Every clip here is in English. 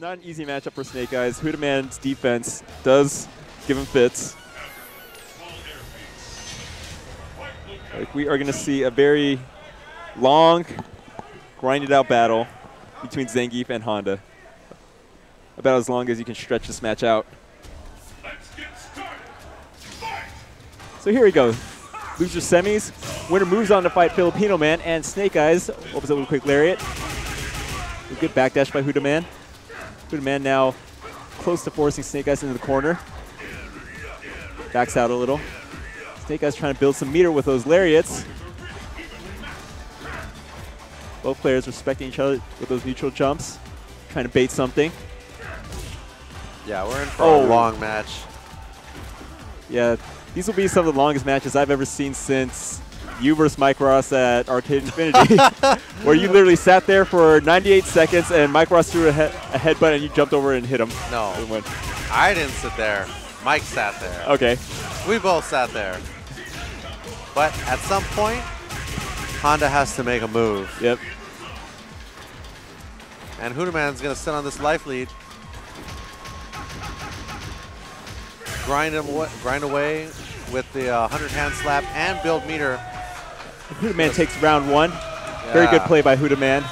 It's not an easy matchup for Snake Eyez. Hoodaman's defense does give him fits. Like, we are going to see a very long, grinded out battle between Zangief and Honda. About as long as you can stretch this match out. So here we go. Loser semis. Winner moves on to fight Filipino Man, and Snake Eyez opens up with a quick lariat. A good backdash by Hoodaman. Hoodaman now close to forcing Snake Eyez into the corner. Backs out a little. Snake Eyez trying to build some meter with those lariats. Both players respecting each other with those neutral jumps. Trying to bait something. Yeah, we're in for a long match. Yeah. These will be some of the longest matches I've ever seen since you versus Mike Ross at Arcade Infinity, where you literally sat there for 98 seconds and Mike Ross threw a headbutt and you jumped over and hit him. No, I didn't sit there. Mike sat there. Okay. We both sat there. But at some point, Honda has to make a move. Yep. And Hoodaman's going to sit on this life lead. Grind away with the 100-hand slap and build meter. Hoodaman takes round one. Yeah. Very good play by Hoodaman.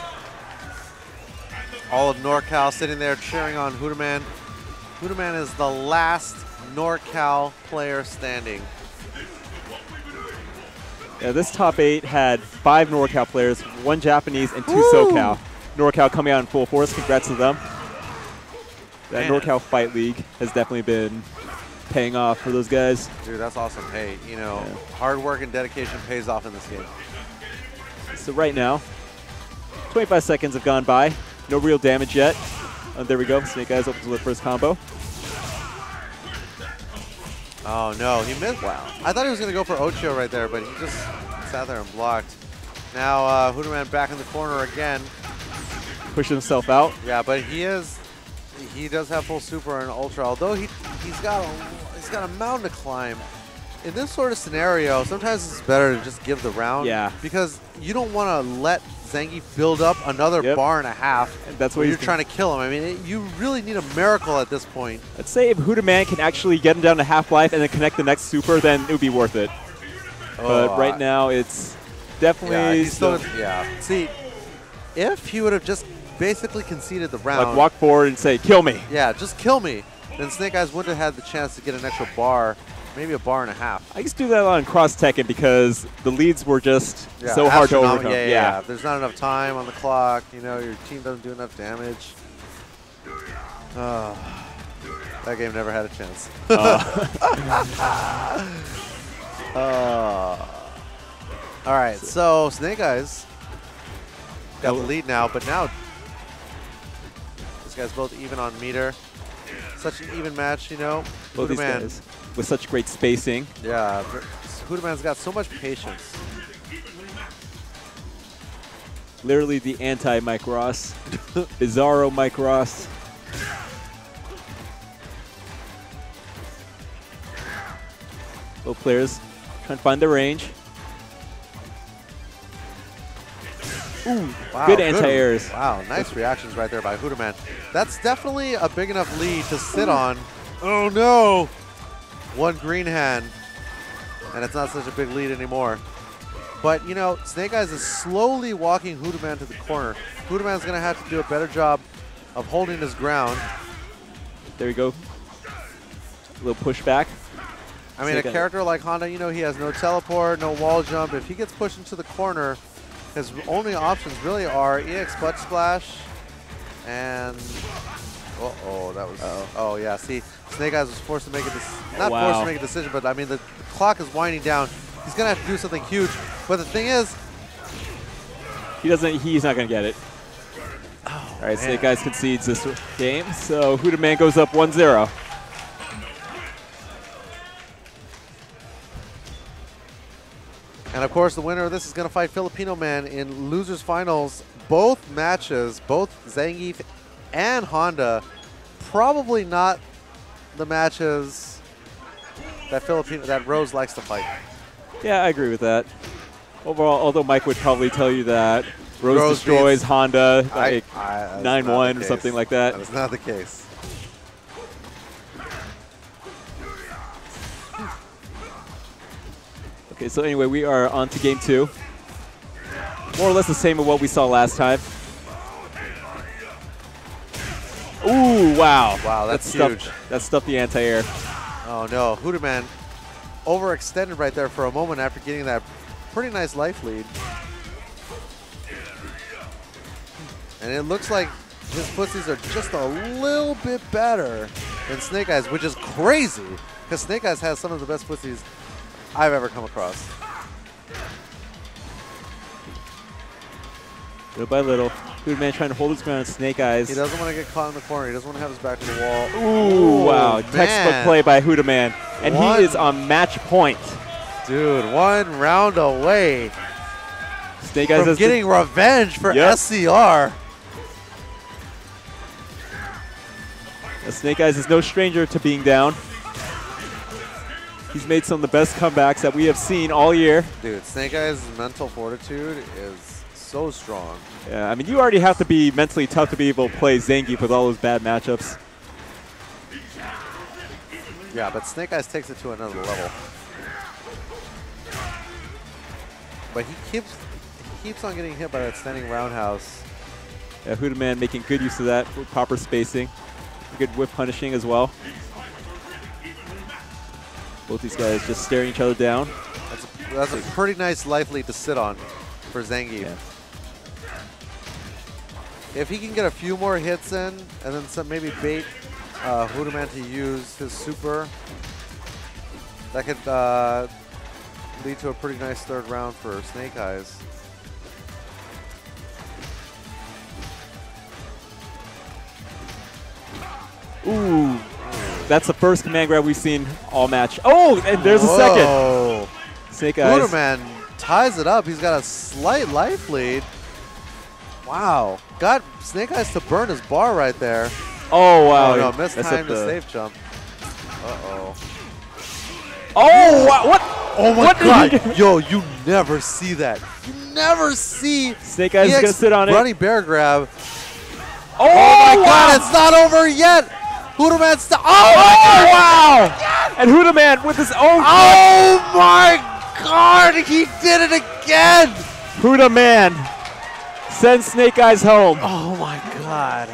All of NorCal sitting there cheering on Hoodaman. Hoodaman is the last NorCal player standing. Yeah, this top 8 had 5 NorCal players, 1 Japanese and 2 SoCal. NorCal coming out in full force. Congrats to them. That NorCal Fight League has definitely been paying off for those guys. Dude, that's awesome. Hey, you know, hard work and dedication pays off in this game. So right now, 25 seconds have gone by. No real damage yet. Oh, there we go. Snake Eyez opens with the first combo. Oh, no. He missed. Wow. I thought he was going to go for Ocho right there, but he just sat there and blocked. Now, Hoodaman back in the corner again. Pushing himself out. Yeah, but he is... He does have full super and ultra, although he's got a mountain to climb. In this sort of scenario, sometimes it's better to just give the round. Yeah. Because you don't want to let Zangief build up another bar and a half. And that's what you're trying to kill him. I mean, you really need a miracle at this point. Let's say if Hoodaman can actually get him down to half life and then connect the next super, then it would be worth it. Oh, but right now, it's definitely. Yeah. See, if he would have just. Basically conceded the round. Like walk forward and say, kill me. Yeah, just kill me. Then Snake Eyez wouldn't have had the chance to get an extra bar, maybe a bar and a half. I used to do that on Cross Tekken because the leads were just so hard to overcome. Yeah, there's not enough time on the clock. You know, your team doesn't do enough damage. That game never had a chance. All right, so Snake Eyez got the lead now, but now... Guys both even on meter. Such an even match, you know. Both these guys with such great spacing. Yeah, Hoodaman's got so much patience. Literally the anti-Mike Ross. Bizarro Mike Ross. Both players trying to find their range. Ooh, wow, good anti-airs. Wow, nice reactions right there by Hoodaman. That's definitely a big enough lead to sit on. Oh, no. One green hand, and it's not such a big lead anymore. But, you know, Snake Eyez is slowly walking Hoodaman to the corner. Hoodaman's going to have to do a better job of holding his ground. There we go. A little pushback. I mean, a character like Honda, you know, he has no teleport, no wall jump. If he gets pushed into the corner, his only options really are EX Butt Splash and... Uh-oh, that was... Oh, yeah, see, Snake Eyez was forced to make a decision. Not forced to make a decision, but I mean, the clock is winding down. He's going to have to do something huge, but the thing is... He's not going to get it. Oh, all right, Snake Eyez concedes this game, so Hoodaman goes up 1-0. And, of course, the winner of this is going to fight Filipino Man in losers finals. Both matches, both Zangief and Honda, probably not the matches that Rose likes to fight. Yeah, I agree with that. Overall, although Mike would probably tell you that Rose destroys Honda, like 9-1 or something like that. That's not the case. Okay, so anyway, we are on to game two. More or less the same of what we saw last time. Ooh, wow. Wow, that's huge. That stuffed the anti-air. Oh, no. Hoodaman overextended right there for a moment after getting that pretty nice life lead. And it looks like his pussies are just a little bit better than Snake Eyez, which is crazy because Snake Eyez has some of the best pussies I've ever come across. Little by little, Hoodaman trying to hold his ground on Snake Eyez. He doesn't want to get caught in the corner. He doesn't want to have his back to the wall. Ooh, wow. Man. Textbook play by Hoodaman. And he is on match point. Dude, one round away Snake Eyez from getting revenge for SCR. Now, Snake Eyez is no stranger to being down. He's made some of the best comebacks that we have seen all year. Dude, Snake Eyez's mental fortitude is so strong. Yeah, I mean, you already have to be mentally tough to be able to play Zangief with all those bad matchups. Yeah, but Snake Eyez takes it to another level. But he keeps on getting hit by that standing roundhouse. Yeah, Hoodaman making good use of that with proper spacing. Good whip punishing as well. Both these guys just staring each other down. That's a pretty nice life lead to sit on for Zangief. Yeah. If he can get a few more hits in and then some, maybe bait Hoodaman to use his super, that could lead to a pretty nice third round for Snake Eyez. Ooh. That's the first command grab we've seen all match. Oh, and there's a second. Snake Eyez. Hoodaman ties it up. He's got a slight life lead. Wow. Got Snake Eyez to burn his bar right there. Oh, wow. Oh, no, mistimed the safe jump. Uh-oh. Oh, wow. What? Oh, my God. Yo, you never see that. You never see. Snake Eyez is going to sit on it. Running bear grab. Oh, my God. It's not over yet. Hoodaman's oh my God. Wow! Yes. And Hoodaman with his own Oh my God! He did it again! Hoodaman sends Snake Eyez home. Oh my God.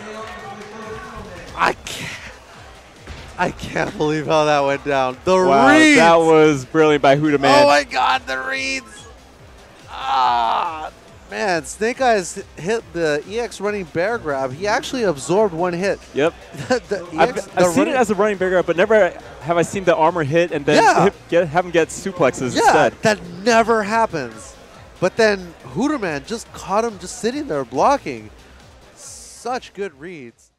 I can't believe how that went down. The reads! That was brilliant by Hoodaman. Oh my God, the reads! Ah, man, Snake Eyez hit the EX running bear grab. He actually absorbed one hit. Yep. I've seen it as a running bear grab, but never have I seen the armor hit and then have him get suplexes instead. That never happens. But then Hoodaman just caught him just sitting there blocking. Such good reads.